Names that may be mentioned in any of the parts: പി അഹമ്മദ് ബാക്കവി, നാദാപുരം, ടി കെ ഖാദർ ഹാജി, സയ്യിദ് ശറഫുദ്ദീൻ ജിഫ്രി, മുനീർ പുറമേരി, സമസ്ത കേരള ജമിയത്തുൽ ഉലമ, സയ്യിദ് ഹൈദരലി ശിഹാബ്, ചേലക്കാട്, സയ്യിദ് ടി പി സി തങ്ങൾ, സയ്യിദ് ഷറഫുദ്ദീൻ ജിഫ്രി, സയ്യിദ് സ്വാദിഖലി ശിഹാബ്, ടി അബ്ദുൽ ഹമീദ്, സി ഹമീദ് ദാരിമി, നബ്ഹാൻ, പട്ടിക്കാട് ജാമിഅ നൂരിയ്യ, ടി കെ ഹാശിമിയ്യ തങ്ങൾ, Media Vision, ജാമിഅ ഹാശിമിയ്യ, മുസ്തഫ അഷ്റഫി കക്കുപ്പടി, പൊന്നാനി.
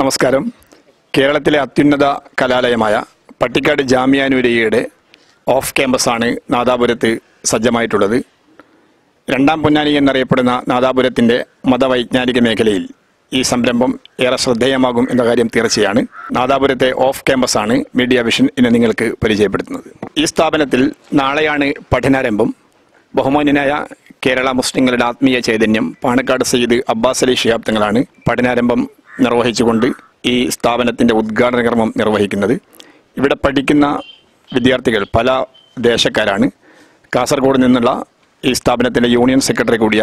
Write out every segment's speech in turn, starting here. നമസ്കാരം. കേരളത്തിലെ അത്യുന്നത കലാലയമായ പട്ടിക്കാട് ജാമിഅ നൂരിയ്യയുടെ ഓഫ് ക്യാമ്പസാണ് നാദാപുരത്ത് സജ്ജമായിട്ടുള്ളത്. രണ്ടാം പൊന്നാനി എന്നറിയപ്പെടുന്ന നാദാപുരത്തിൻ്റെ മതവൈജ്ഞാനിക മേഖലയിൽ ഈ സംരംഭം ഏറെ ശ്രദ്ധേയമാകും എന്ന കാര്യം തീർച്ചയാണ്. നാദാപുരത്തെ ഓഫ് ക്യാമ്പസാണ് മീഡിയ വിഷൻ ഇന്ന് നിങ്ങൾക്ക് പരിചയപ്പെടുത്തുന്നത്. ഈ സ്ഥാപനത്തിൽ നാളെയാണ് പഠനാരംഭം. ബഹുമാന്യനായ കേരള മുസ്ലിങ്ങളുടെ ആത്മീയ ചൈതന്യം പാണക്കാട് സയ്യിദ് അബ്ബാസലി ശിഹാബ് തങ്ങളാണ് പഠനാരംഭം നിർവഹിച്ചുകൊണ്ട് ഈ സ്ഥാപനത്തിൻ്റെ ഉദ്ഘാടന കർമ്മം നിർവഹിക്കുന്നത്. ഇവിടെ പഠിക്കുന്ന വിദ്യാർത്ഥികൾ പല ദേശക്കാരാണ്. കാസർഗോഡ് നിന്നുള്ള ഈ സ്ഥാപനത്തിൻ്റെ യൂണിയൻ സെക്രട്ടറി കൂടിയ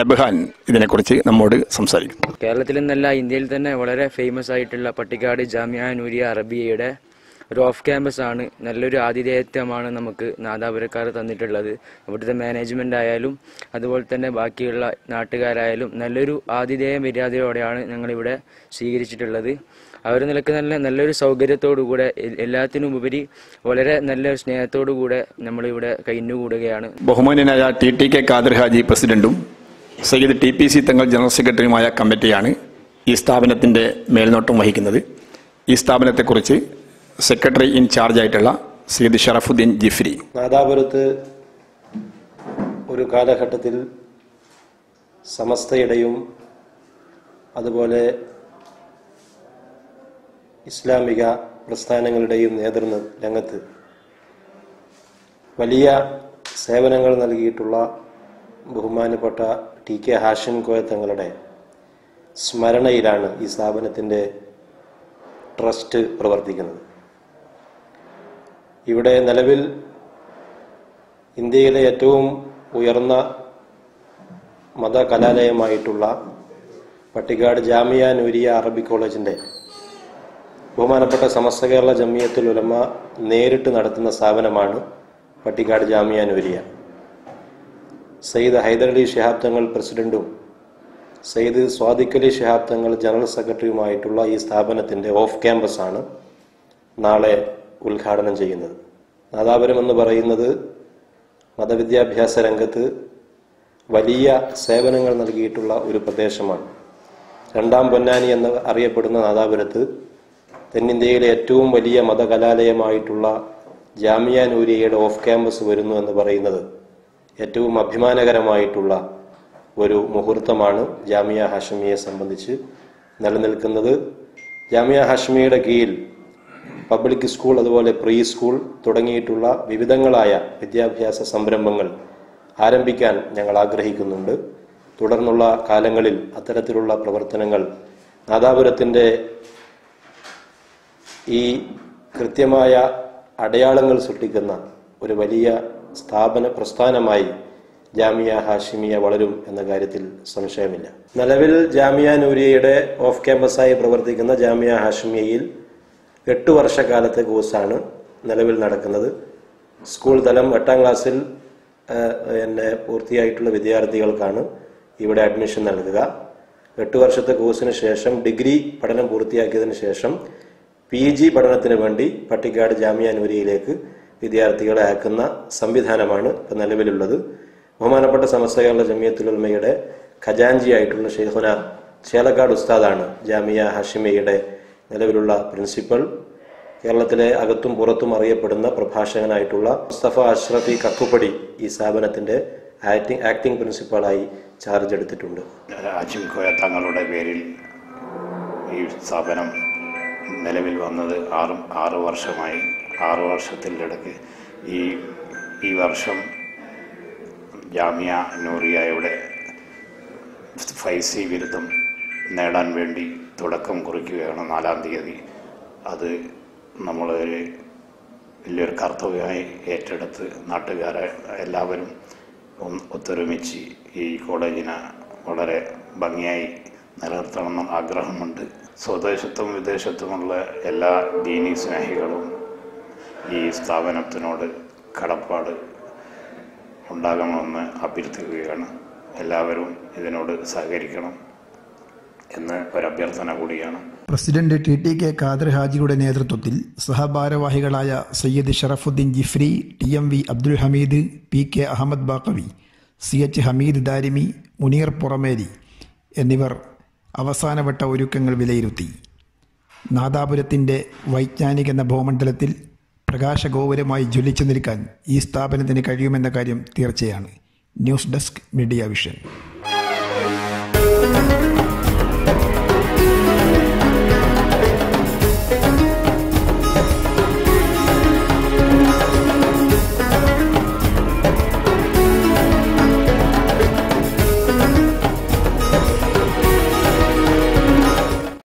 നബ്ഹാൻ ഇതിനെക്കുറിച്ച് നമ്മോട് സംസാരിക്കും. കേരളത്തിൽ നിന്നല്ല, ഇന്ത്യയിൽ തന്നെ വളരെ ഫേമസ് ആയിട്ടുള്ള പട്ടിക്കാട് ജാമിഅ നൂരിയ്യ അറബിയയുടെ ഒരു ഓഫ് ക്യാമ്പസാണ്. നല്ലൊരു ആതിഥേയത്വമാണ് നമുക്ക് നാദാപുരക്കാർ തന്നിട്ടുള്ളത്. ഇവിടുത്തെ മാനേജ്മെൻ്റ് ആയാലും അതുപോലെ തന്നെ ബാക്കിയുള്ള നാട്ടുകാരായാലും നല്ലൊരു ആതിഥേയ മര്യാദയോടെയാണ് ഞങ്ങളിവിടെ സ്വീകരിച്ചിട്ടുള്ളത്. അവർ നിലക്ക് നല്ലൊരു സൗകര്യത്തോടുകൂടെ എല്ലാത്തിനുമുപരി വളരെ നല്ല സ്നേഹത്തോടുകൂടെ നമ്മളിവിടെ കഴിഞ്ഞുകൂടുകയാണ്. ബഹുമാന്യനായ ടി കെ ഖാദർ ഹാജി പ്രസിഡന്റും സയ്യിദ് ടി പി സി തങ്ങൾ general സെക്രട്ടറിയുമായ കമ്മിറ്റിയാണ് ഈ സ്ഥാപനത്തിൻ്റെ മേൽനോട്ടം വഹിക്കുന്നത്. ഈ സ്ഥാപനത്തെക്കുറിച്ച് സെക്രട്ടറി ഇൻചാർജ് ആയിട്ടുള്ള സയ്യിദ് ശറഫുദ്ദീൻ ജിഫ്രി. നാദാപുരത്ത് ഒരു കാലഘട്ടത്തിൽ സമസ്തയുടെയും അതുപോലെ ഇസ്ലാമിക പ്രസ്ഥാനങ്ങളുടെയും നേതൃരംഗത്ത് വലിയ സേവനങ്ങൾ നൽകിയിട്ടുള്ള ബഹുമാനപ്പെട്ട ടി കെ ഹാശിമിയ്യ തങ്ങളുടെ സ്മരണയിലാണ് ഈ സ്ഥാപനത്തിൻ്റെ ട്രസ്റ്റ് പ്രവർത്തിക്കുന്നത്. ഇവിടെ നിലവിൽ ഇന്ത്യയിലെ ഏറ്റവും ഉയർന്ന മത കലാലയമായിട്ടുള്ള പട്ടിക്കാട് ജാമിഅ നൂരിയ്യ അറബി കോളേജിൻ്റെ ബഹുമാനപ്പെട്ട സമസ്ത കേരള ജമിയത്തുൽ ഉലമ നേരിട്ട് നടത്തുന്ന സ്ഥാപനമാണ് പട്ടിക്കാട് ജാമിഅ നൂരിയ്യ. സയ്യിദ് ഹൈദരലി ശിഹാബ് തങ്ങൾ പ്രസിഡന്റും സയ്യിദ് സ്വാദിഖലി ശിഹാബ് തങ്ങൾ ജനറൽ സെക്രട്ടറിയുമായിട്ടുള്ള ഈ സ്ഥാപനത്തിൻ്റെ ഓഫ് ക്യാമ്പസാണ് നാളെ ഉദ്ഘാടനം ചെയ്യുന്നത്. നാദാപുരം എന്ന് പറയുന്നത് മതവിദ്യാഭ്യാസ രംഗത്ത് വലിയ സേവനങ്ങൾ നൽകിയിട്ടുള്ള ഒരു പ്രദേശമാണ്. രണ്ടാം പൊന്നാനി എന്ന് അറിയപ്പെടുന്ന നാദാപുരത്ത് തെന്നിന്ത്യയിലെ ഏറ്റവും വലിയ മതകലാലയമായിട്ടുള്ള ജാമിഅ നൂരിയ്യയുടെ ഓഫ് ക്യാമ്പസ് വരുന്നു എന്ന് പറയുന്നത് ഏറ്റവും അഭിമാനകരമായിട്ടുള്ള ഒരു മുഹൂർത്തമാണ് ജാമിഅ ഹാശിമിയ്യയെ സംബന്ധിച്ച് നിലനിൽക്കുന്നത്. ജാമിഅ ഹാശിമിയ്യയുടെ കീഴിൽ പബ്ലിക് സ്കൂൾ അതുപോലെ പ്രീ സ്കൂൾ തുടങ്ങിയിട്ടുള്ള വിവിധങ്ങളായ വിദ്യാഭ്യാസ സംരംഭങ്ങൾ ആരംഭിക്കാൻ ഞങ്ങൾ ആഗ്രഹിക്കുന്നുണ്ട്. തുടർന്നുള്ള കാലങ്ങളിൽ അത്തരത്തിലുള്ള പ്രവർത്തനങ്ങൾ നാദാപുരത്തിൻ്റെ ഈ കൃത്യമായ അടയാളങ്ങൾ സൃഷ്ടിക്കുന്ന ഒരു വലിയ പ്രസ്ഥാനമായി ജാമിഅ ഹാശിമിയ്യ വളരും എന്ന കാര്യത്തിൽ സംശയമില്ല. നിലവിൽ ജാമിഅ നൂരിയ്യയുടെ ഓഫ് ക്യാമ്പസായി പ്രവർത്തിക്കുന്ന ജാമിഅ ഹാശിമിയ്യയിൽ 8 വർഷക്കാലത്തെ കോഴ്സാണ് നിലവിൽ നടക്കുന്നത്. സ്കൂൾ തലം 8ാം ക്ലാസ്സിൽ പൂർത്തിയായിട്ടുള്ള വിദ്യാർത്ഥികൾക്കാണ് ഇവിടെ അഡ്മിഷൻ നൽകുക. 8 വർഷത്തെ കോഴ്സിന് ശേഷം ഡിഗ്രി പഠനം പൂർത്തിയാക്കിയതിന് ശേഷം PG പഠനത്തിന് വേണ്ടി പട്ടിക്കാട് ജാമിഅ നൂരിയ്യയിലേക്ക് വിദ്യാർത്ഥികളെ അയക്കുന്ന സംവിധാനമാണ് ഇപ്പോൾ നിലവിലുള്ളത്. ബഹുമാനപ്പെട്ട സമസ്ത കേരള ജമിയത്തുൽ ഉലമയുടെ ഖജാൻജിയായിട്ടുള്ള ശൈഖുന ചേലക്കാട് ഉസ്താദാണ് ജാമിഅ ഹാശിമിയ്യയുടെ നിലവിലുള്ള പ്രിൻസിപ്പൽ. കേരളത്തിലെ അകത്തും പുറത്തും അറിയപ്പെടുന്ന പ്രഭാഷകനായിട്ടുള്ള മുസ്തഫ അഷ്റഫി കക്കുപ്പടി ഈ സ്ഥാപനത്തിൻ്റെ ആക്ടിംഗ് പ്രിൻസിപ്പളായി ചാർജ് എടുത്തിട്ടുണ്ട്. ഹാശിമിയ്യ തങ്ങളുടെ പേരിൽ ഈ സ്ഥാപനം നിലവിൽ വന്നത് 6 വർഷമായി. 6 വർഷത്തിനിടയ്ക്ക് ഈ വർഷം ജാമിഅ നൂരിയ്യയുടെ 5C ബിരുദം നേടാൻ വേണ്ടി തുടക്കം കുറിക്കുകയാണ് 4-ാം തീയതി. അത് നമ്മളൊരു വലിയൊരു കർത്തവ്യമായി ഏറ്റെടുത്ത് നാട്ടുകാരെ എല്ലാവരും ഒത്തൊരുമിച്ച് ഈ കോളേജിനെ വളരെ ഭംഗിയായി നിലനിർത്തണമെന്ന ആഗ്രഹമുണ്ട്. സ്വദേശത്തും വിദേശത്തുമുള്ള എല്ലാ ദീനി സ്നേഹികളും ഈ സ്ഥാപനത്തിനോട് കടപ്പാട് ഉണ്ടാകണമെന്ന് അഭ്യർത്ഥിക്കുകയാണ്. എല്ലാവരും ഇതിനോട് സഹകരിക്കണം എന്ന് ഒരഭ്യർത്ഥന കൂടിയാണ്. പ്രസിഡന്റ് ടി കെ ഖാദർ ഹാജിയുടെ നേതൃത്വത്തിൽ സഹഭാരവാഹികളായ സയ്യിദ് ഷറഫുദ്ദീൻ ജിഫ്രി, ടി അബ്ദുൽ ഹമീദ്, പി അഹമ്മദ് ബാക്കവി, സി ഹമീദ് ദാരിമി, മുനീർ പുറമേരി എന്നിവർ അവസാനവട്ട ഒരുക്കങ്ങൾ വിലയിരുത്തി. നാദാപുരത്തിൻ്റെ വൈജ്ഞാനിക നഭോമണ്ഡലത്തിൽ പ്രകാശഗോപുരമായി ജ്വലിച്ചു നിൽക്കാൻ ഈ സ്ഥാപനത്തിന് കഴിയുമെന്ന കാര്യം തീർച്ചയാണ്. News desk media vision.